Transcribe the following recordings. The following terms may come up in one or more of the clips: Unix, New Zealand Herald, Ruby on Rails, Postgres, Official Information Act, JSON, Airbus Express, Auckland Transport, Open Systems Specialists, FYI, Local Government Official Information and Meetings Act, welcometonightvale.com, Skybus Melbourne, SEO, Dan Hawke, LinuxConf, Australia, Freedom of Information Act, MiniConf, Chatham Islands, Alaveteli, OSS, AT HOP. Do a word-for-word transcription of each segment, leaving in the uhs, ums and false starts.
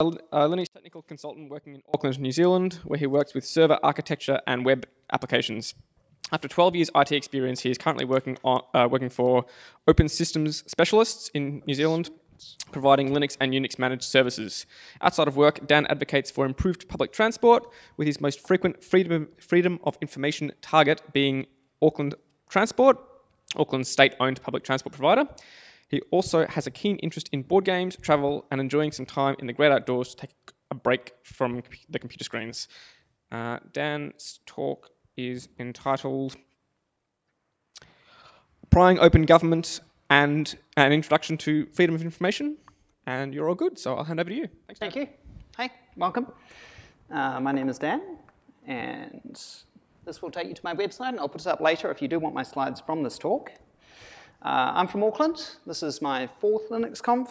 a Linux technical consultant working in Auckland, New Zealand, where he works with server architecture and web applications. After twelve years I T experience, he is currently working on, uh, working for Open Systems Specialists in New Zealand, providing Linux and Unix managed services. Outside of work, Dan advocates for improved public transport, with his most frequent freedom, freedom of information target being Auckland Transport, Auckland's state-owned public transport provider. He also has a keen interest in board games, travel, and enjoying some time in the great outdoors to take a break from the computer screens. Uh, Dan's talk is entitled Prying Open Government and an Introduction to Freedom of Information, and you're all good, so I'll hand over to you. Thanks, Dan. Thank you. Hi, welcome. Uh, my name is Dan, and this will take you to my website, and I'll put it up later if you do want my slides from this talk. Uh, I'm from Auckland. This is my fourth LinuxConf,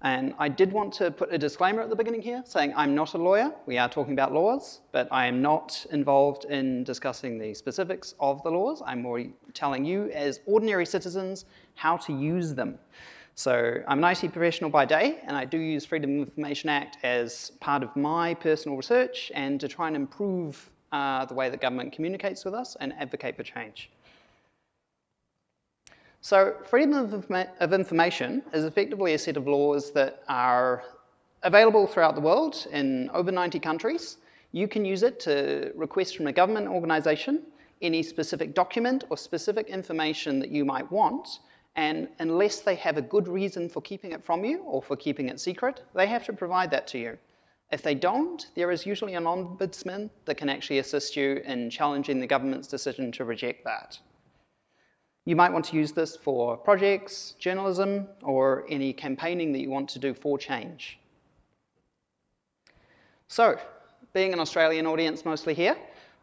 and I did want to put a disclaimer at the beginning here saying I'm not a lawyer. We are talking about laws, but I am not involved in discussing the specifics of the laws. I'm more telling you as ordinary citizens how to use them. So I'm an I T professional by day, and I do use Freedom of Information Act as part of my personal research and to try and improve uh, the way that government communicates with us and advocate for change. So freedom of information is effectively a set of laws that are available throughout the world in over ninety countries. You can use it to request from a government organization any specific document or specific information that you might want, and unless they have a good reason for keeping it from you or for keeping it secret, they have to provide that to you. If they don't, there is usually an ombudsman that can actually assist you in challenging the government's decision to reject that. You might want to use this for projects, journalism, or any campaigning that you want to do for change. So, being an Australian audience mostly here,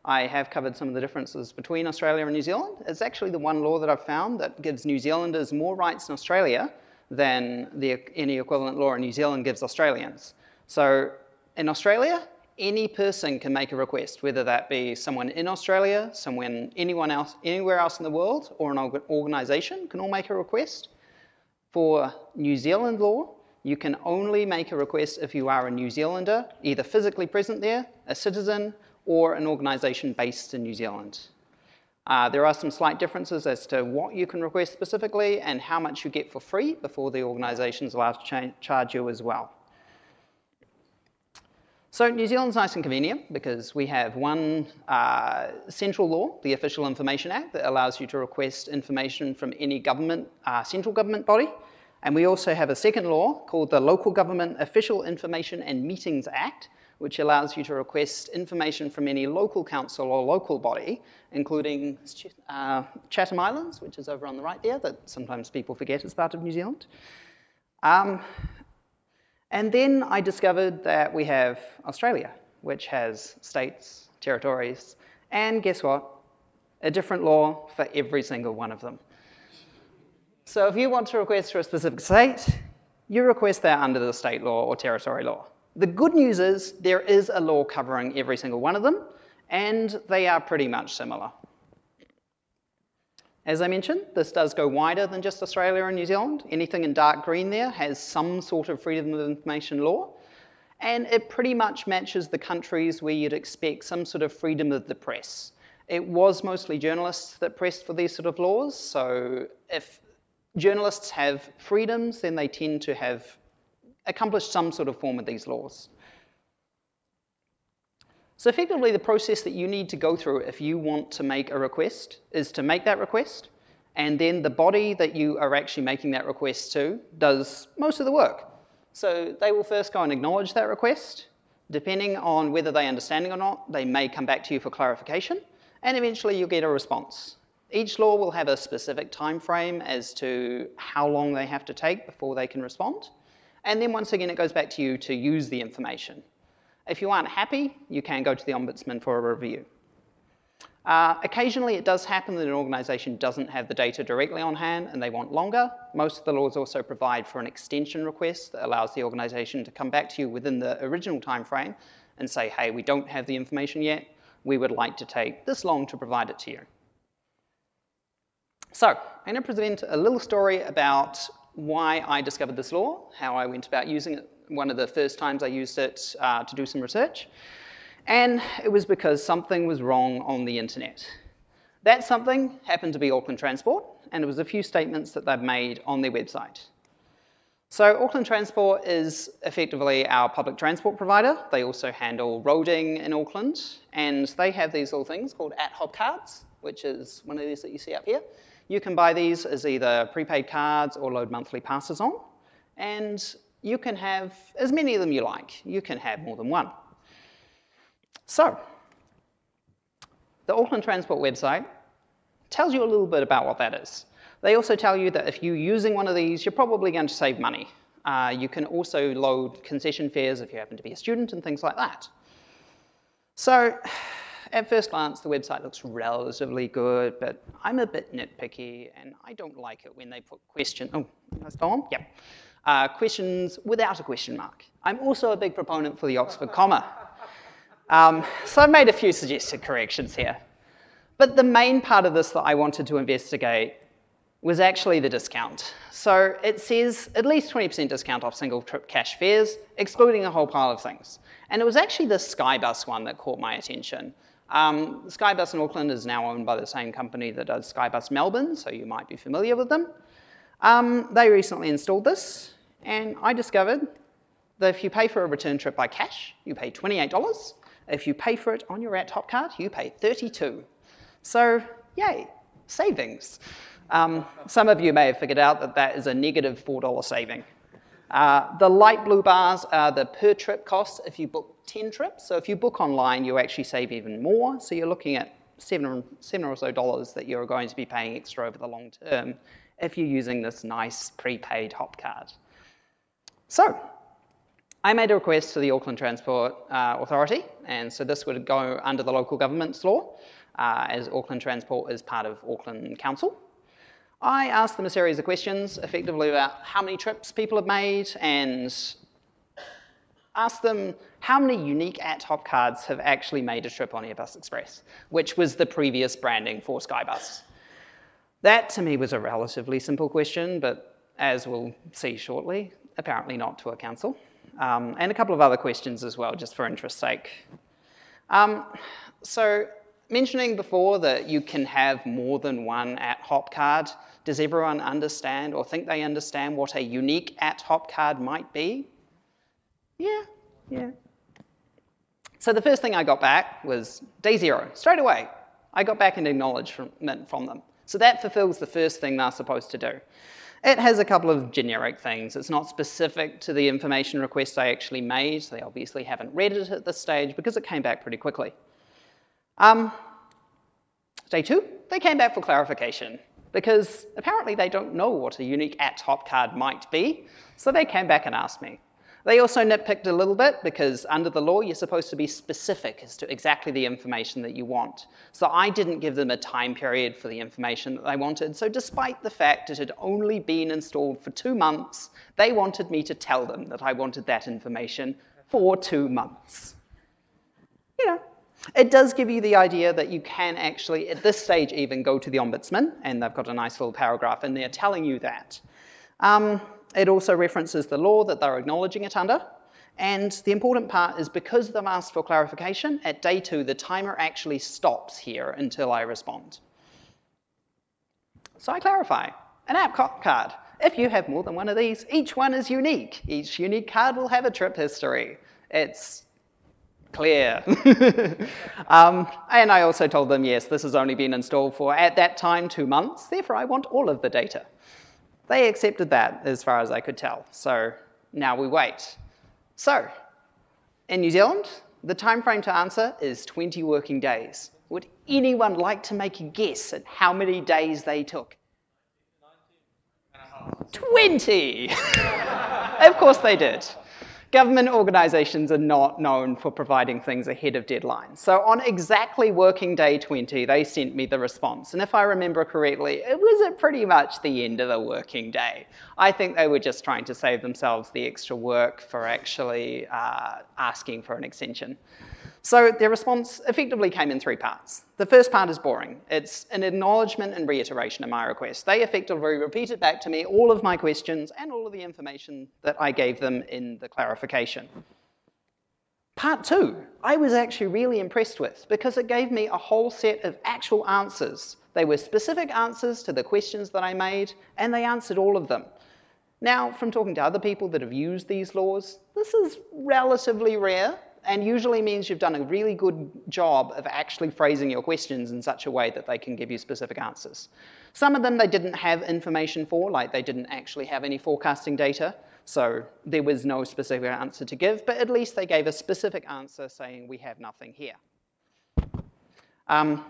I have covered some of the differences between Australia and New Zealand. It's actually the one law that I've found that gives New Zealanders more rights in Australia than the, any equivalent law in New Zealand gives Australians. So, in Australia, any person can make a request, whether that be someone in Australia, someone anyone else, anywhere else in the world, or an organisation can all make a request. For New Zealand law, you can only make a request if you are a New Zealander, either physically present there, a citizen, or an organisation based in New Zealand. Uh, there are some slight differences as to what you can request specifically and how much you get for free before the organisation's allowed to cha- charge you as well. So New Zealand's nice and convenient because we have one uh, central law, the Official Information Act, that allows you to request information from any government, uh, central government body. And we also have a second law called the Local Government Official Information and Meetings Act, which allows you to request information from any local council or local body, including uh, Chatham Islands, which is over on the right there, that sometimes people forget is part of New Zealand. Um, And then I discovered that we have Australia, which has states, territories, and guess what? A different law for every single one of them. So if you want to request for a specific state, you request that under the state law or territory law. The good news is there is a law covering every single one of them, and they are pretty much similar. As I mentioned, this does go wider than just Australia and New Zealand. Anything in dark green there has some sort of freedom of information law, and it pretty much matches the countries where you'd expect some sort of freedom of the press. It was mostly journalists that pressed for these sort of laws, so if journalists have freedoms, then they tend to have accomplished some sort of form of these laws. So effectively, the process that you need to go through if you want to make a request is to make that request, and then the body that you are actually making that request to does most of the work. So they will first go and acknowledge that request. Depending on whether they understand it or not, they may come back to you for clarification, and eventually you'll get a response. Each law will have a specific time frame as to how long they have to take before they can respond, and then once again it goes back to you to use the information. If you aren't happy, you can go to the Ombudsman for a review. Uh, occasionally it does happen that an organisation doesn't have the data directly on hand and they want longer. Most of the laws also provide for an extension request that allows the organisation to come back to you within the original time frame and say, hey, we don't have the information yet, we would like to take this long to provide it to you. So I'm going to present a little story about why I discovered this law, how I went about using it one of the first times I used it uh, to do some research. And it was because something was wrong on the internet. That something happened to be Auckland Transport, and it was a few statements that they've made on their website. So Auckland Transport is effectively our public transport provider. They also handle roading in Auckland, and they have these little things called AT HOP cards, which is one of these that you see up here. You can buy these as either prepaid cards or load monthly passes on, and you can have as many of them you like. You can have more than one. So, the Auckland Transport website tells you a little bit about what that is. They also tell you that if you're using one of these, you're probably going to save money. Uh, you can also load concession fares if you happen to be a student and things like that. So, at first glance, the website looks relatively good, but I'm a bit nitpicky, and I don't like it when they put question. Oh, that's Tom? Yep. Uh, questions without a question mark. I'm also a big proponent for the Oxford comma. Um, so I've made a few suggested corrections here. But the main part of this that I wanted to investigate was actually the discount. So it says at least twenty percent discount off single trip cash fares, excluding a whole pile of things. And it was actually the Skybus one that caught my attention. Um, Skybus in Auckland is now owned by the same company that does Skybus Melbourne, so you might be familiar with them. Um, they recently installed this, and I discovered that if you pay for a return trip by cash, you pay twenty-eight dollars. If you pay for it on your AT HOP card, you pay thirty-two dollars. So, yay, savings. Um, some of you may have figured out that that is a negative four dollar saving. Uh, the light blue bars are the per trip costs if you book ten trips. So if you book online, you actually save even more. So you're looking at seven, seven or so dollars that you're going to be paying extra over the long term if you're using this nice prepaid HOP card. So, I made a request to the Auckland Transport uh, Authority, and so this would go under the local government's law, uh, as Auckland Transport is part of Auckland Council. I asked them a series of questions, effectively about how many trips people have made, and asked them how many unique AT HOP cards have actually made a trip on Airbus Express, which was the previous branding for Skybus. That, to me, was a relatively simple question, but as we'll see shortly, apparently not to a council. Um, and a couple of other questions as well, just for interest's sake. Um, so, mentioning before that you can have more than one AT HOP card, does everyone understand or think they understand what a unique AT HOP card might be? Yeah, yeah. So the first thing I got back was day zero, straight away. I got back an acknowledgement from them. So that fulfills the first thing they're supposed to do. It has a couple of generic things. It's not specific to the information request I actually made. They obviously haven't read it at this stage because it came back pretty quickly. Um, day two, they came back for clarification because apparently they don't know what a unique AT HOP card might be, so they came back and asked me. They also nitpicked a little bit because under the law you're supposed to be specific as to exactly the information that you want. So I didn't give them a time period for the information that they wanted. So despite the fact it had only been installed for two months, they wanted me to tell them that I wanted that information for two months. You know, it does give you the idea that you can actually, at this stage even, go to the Ombudsman, and they've got a nice little paragraph in there telling you that. Um, It also references the law that they're acknowledging it under. And the important part is because they've asked for clarification, at day two, the timer actually stops here until I respond. So I clarify, an AT HOP card. If you have more than one of these, each one is unique. Each unique card will have a trip history. It's clear. um, and I also told them, yes, this has only been installed for, at that time, two months. Therefore, I want all of the data. They accepted that, as far as I could tell, so now we wait. So, in New Zealand, the time frame to answer is twenty working days. Would anyone like to make a guess at how many days they took? twenty! Of course they did. Government organisations are not known for providing things ahead of deadlines. So on exactly working day twenty, they sent me the response. And if I remember correctly, it was at pretty much the end of the working day. I think they were just trying to save themselves the extra work for actually uh, asking for an extension. So their response effectively came in three parts. The first part is boring. It's an acknowledgement and reiteration of my request. They effectively repeated back to me all of my questions and all of the information that I gave them in the clarification. Part two, I was actually really impressed with, because it gave me a whole set of actual answers. They were specific answers to the questions that I made, and they answered all of them. Now, from talking to other people that have used these laws, this is relatively rare, and usually means you've done a really good job of actually phrasing your questions in such a way that they can give you specific answers. Some of them they didn't have information for, like they didn't actually have any forecasting data, so there was no specific answer to give, but at least they gave a specific answer saying we have nothing here. Um,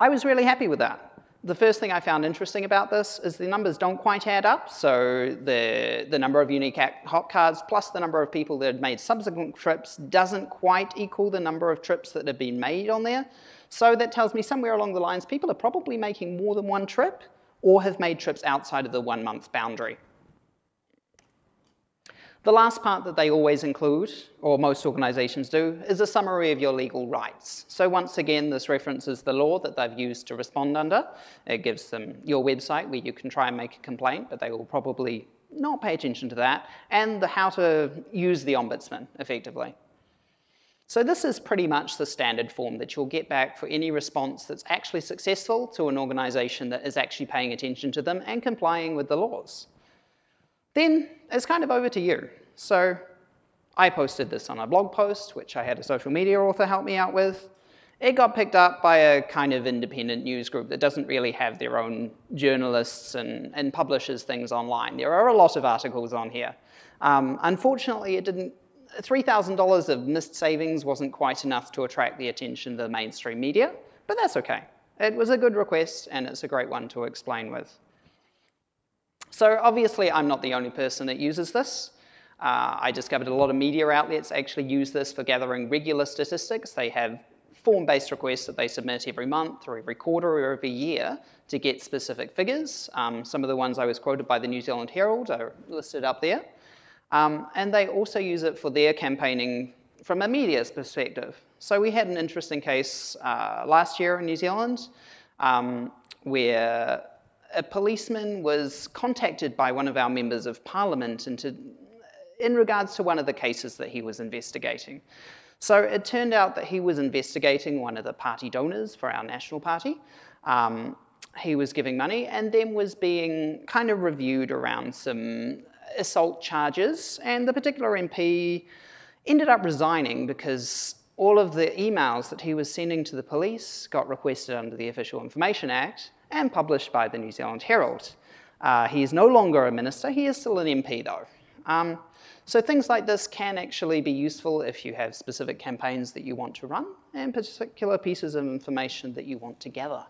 I was really happy with that. The first thing I found interesting about this is the numbers don't quite add up, so the, the number of unique hop cards plus the number of people that had made subsequent trips doesn't quite equal the number of trips that have been made on there. So that tells me somewhere along the lines people are probably making more than one trip or have made trips outside of the one month boundary. The last part that they always include, or most organizations do, is a summary of your legal rights. So once again, this references the law that they've used to respond under. It gives them your website where you can try and make a complaint, but they will probably not pay attention to that, and the how to use the ombudsman, effectively. So this is pretty much the standard form that you'll get back for any response that's actually successful to an organization that is actually paying attention to them and complying with the laws. Then it's kind of over to you. So I posted this on a blog post, which I had a social media author help me out with. It got picked up by a kind of independent news group that doesn't really have their own journalists and, and publishes things online. There are a lot of articles on here. Um, unfortunately, it didn't, three thousand dollars of missed savings wasn't quite enough to attract the attention of the mainstream media, but that's okay. It was a good request, and it's a great one to explain with. So obviously I'm not the only person that uses this. Uh, I discovered a lot of media outlets actually use this for gathering regular statistics. They have form-based requests that they submit every month or every quarter or every year to get specific figures. Um, some of the ones I was quoted by the New Zealand Herald are listed up there. Um, and they also use it for their campaigning from a media's perspective. So we had an interesting case uh, last year in New Zealand um, where a policeman was contacted by one of our members of parliament into, in regards to one of the cases that he was investigating. So it turned out that he was investigating one of the party donors for our national party. Um, he was giving money and then was being kind of reviewed around some assault charges, and the particular M P ended up resigning because all of the emails that he was sending to the police got requested under the Official Information Act and published by the New Zealand Herald. Uh, he is no longer a minister, he is still an M P though. Um, so things like this can actually be useful if you have specific campaigns that you want to run and particular pieces of information that you want to gather.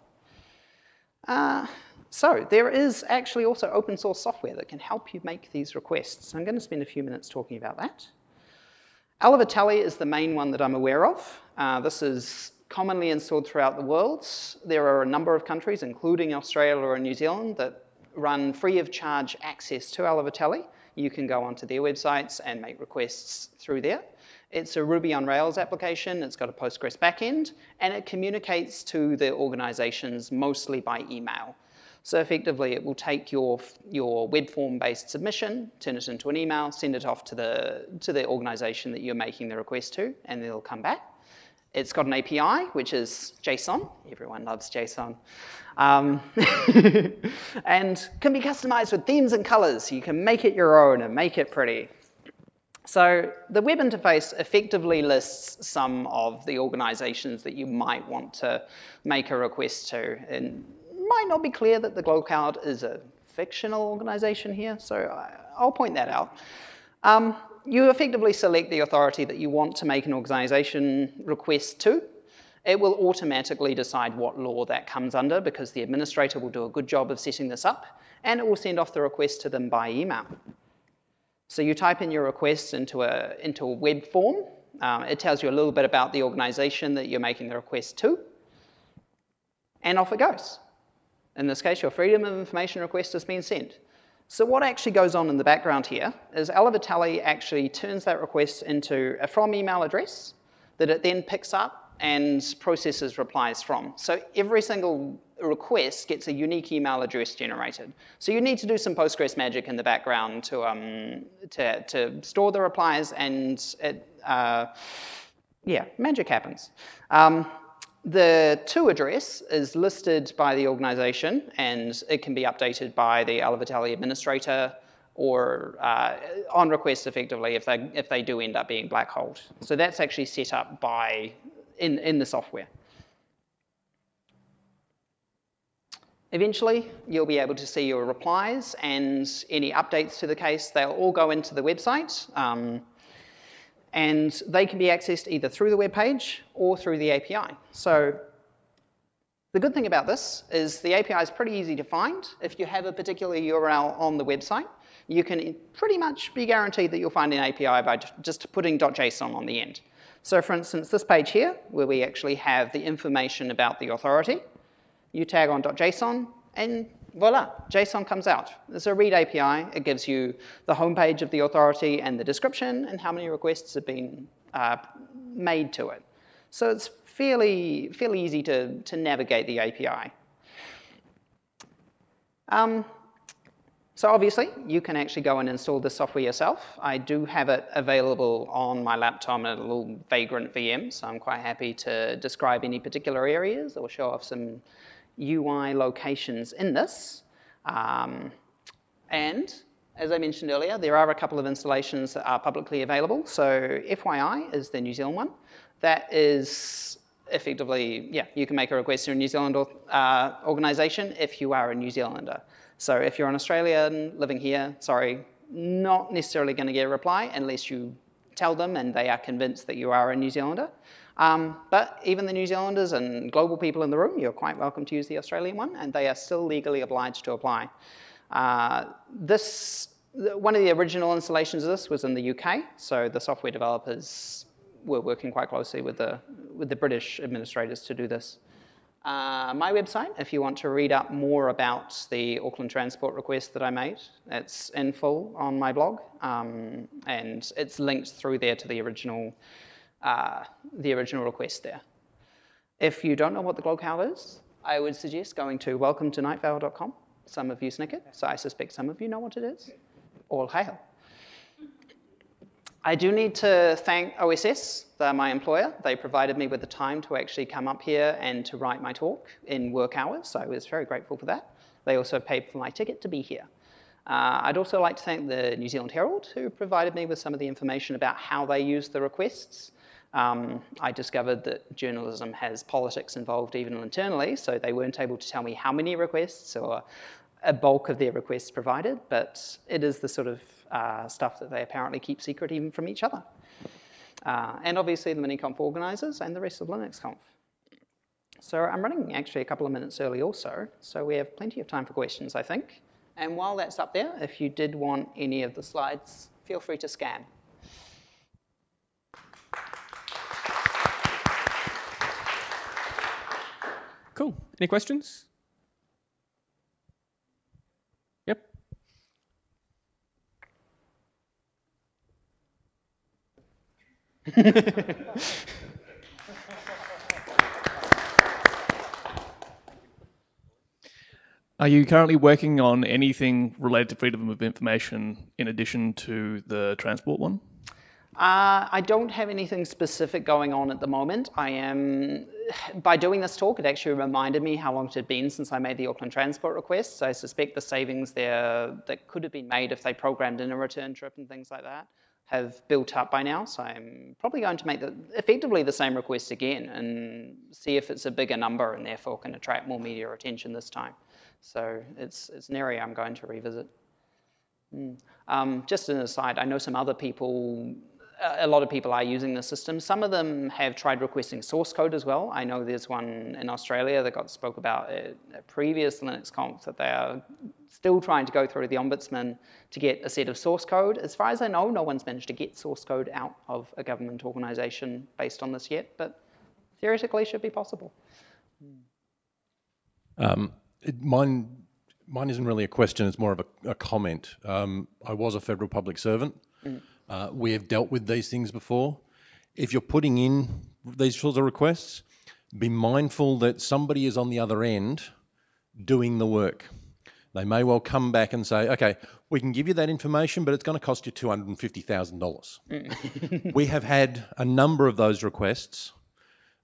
Uh, so there is actually also open source software that can help you make these requests. I'm going to spend a few minutes talking about that. Alaveteli is the main one that I'm aware of. Uh, this is commonly installed throughout the world. There are a number of countries, including Australia and New Zealand, that run free of charge access to Alaveteli. You can go onto their websites and make requests through there. It's a Ruby on Rails application, it's got a Postgres backend, and it communicates to the organizations mostly by email. So effectively it will take your, your web form based submission, turn it into an email, send it off to the, to the organization that you're making the request to, and they'll come back. It's got an A P I, which is JSON. Everyone loves JSON. Um, and can be customized with themes and colors. You can make it your own and make it pretty. So the web interface effectively lists some of the organizations that you might want to make a request to. And it might not be clear that the Glow Cloud is a fictional organization here, so I'll point that out. Um, You effectively select the authority that you want to make an organization request to. It will automatically decide what law that comes under because the administrator will do a good job of setting this up, and it will send off the request to them by email. So you type in your request into a, into a web form. Um, it tells you a little bit about the organization that you're making the request to, and off it goes. In this case, your Freedom of Information request has been sent. So what actually goes on in the background here is Alaveteli actually turns that request into a from email address that it then picks up and processes replies from. So every single request gets a unique email address generated. So you need to do some Postgres magic in the background to um, to, to store the replies, and it, uh, yeah, magic happens. Um, the to address is listed by the organization, and it can be updated by the Alaveteli administrator or uh, on request effectively if they, if they do end up being black-holed. So that's actually set up by, in, in the software. Eventually, you'll be able to see your replies and any updates to the case. They'll all go into the website, um, and they can be accessed either through the web page or through the A P I. So the good thing about this is the A P I is pretty easy to find. If you have a particular U R L on the website, you can pretty much be guaranteed that you'll find an A P I by just putting .json on the end. So for instance, this page here, where we actually have the information about the authority, you tag on .json, and voila, JSON comes out. It's a read A P I. It gives you the homepage of the authority and the description and how many requests have been uh, made to it. So it's fairly, fairly easy to, to navigate the A P I. Um, So obviously, you can actually go and install the software yourself. I do have it available on my laptop in a little vagrant V M, so I'm quite happy to describe any particular areas or show off some U I locations in this. Um, and as I mentioned earlier, there are a couple of installations that are publicly available. So F Y I is the New Zealand one. That is effectively, yeah, you can make a request to a New Zealand uh, organisation if you are a New Zealander. So if you're an Australian living here, sorry, not necessarily going to get a reply unless you tell them and they are convinced that you are a New Zealander. Um, but even the New Zealanders and global people in the room, you're quite welcome to use the Australian one, and they are still legally obliged to apply. Uh, this, one of the original installations of this was in the U K, so the software developers were working quite closely with the, with the British administrators to do this. Uh, my website, if you want to read up more about the Auckland Transport request that I made, it's in full on my blog, um, and it's linked through there to the original, uh, the original request there. If you don't know what the locale is, I would suggest going to welcome to night vale dot com. Some of you snickered, so I suspect some of you know what it is. All hail. I do need to thank O S S, they're my employer. They provided me with the time to actually come up here and to write my talk in work hours, so I was very grateful for that. They also paid for my ticket to be here. Uh, I'd also like to thank the New Zealand Herald, who provided me with some of the information about how they use the requests. Um, I discovered that journalism has politics involved even internally, so they weren't able to tell me how many requests or a bulk of their requests provided, but it is the sort of uh, stuff that they apparently keep secret even from each other. Uh, and obviously the MiniConf organisers and the rest of LinuxConf. So I'm running actually a couple of minutes early also, so we have plenty of time for questions, I think. And while that's up there, if you did want any of the slides, feel free to scan. Cool. Any questions? Are you currently working on anything related to freedom of information in addition to the transport one? Uh, I don't have anything specific going on at the moment. I am, by doing this talk, it actually reminded me how long it had been since I made the Auckland Transport request, so I suspect the savings there that could have been made if they programmed in a return trip and things like that have built up by now, so I'm probably going to make the, effectively the same request again and see if it's a bigger number and therefore can attract more media attention this time. So it's, it's an area I'm going to revisit. Mm. Um, just an aside, I know some other people, a lot of people are using the system. Some of them have tried requesting source code as well. I know there's one in Australia that got spoke about at a previous LinuxConf that they are still trying to go through the Ombudsman to get a set of source code. As far as I know, no one's managed to get source code out of a government organisation based on this yet, but theoretically it should be possible. Um, it, mine, mine isn't really a question, it's more of a, a comment. Um, I was a federal public servant. Mm. Uh, we have dealt with these things before. If you're putting in these sorts of requests, be mindful that somebody is on the other end doing the work. They may well come back and say, okay, we can give you that information, but it's going to cost you two hundred fifty thousand dollars. We have had a number of those requests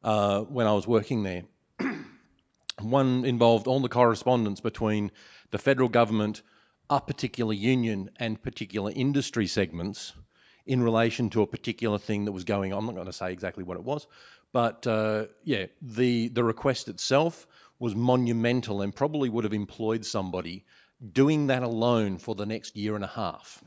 uh, when I was working there. One involved all the correspondence between the federal government, a particular union and particular industry segments in relation to a particular thing that was going on. I'm not going to say exactly what it was, but uh, yeah, the, the request itself was monumental and probably would have employed somebody doing that alone for the next year and a half.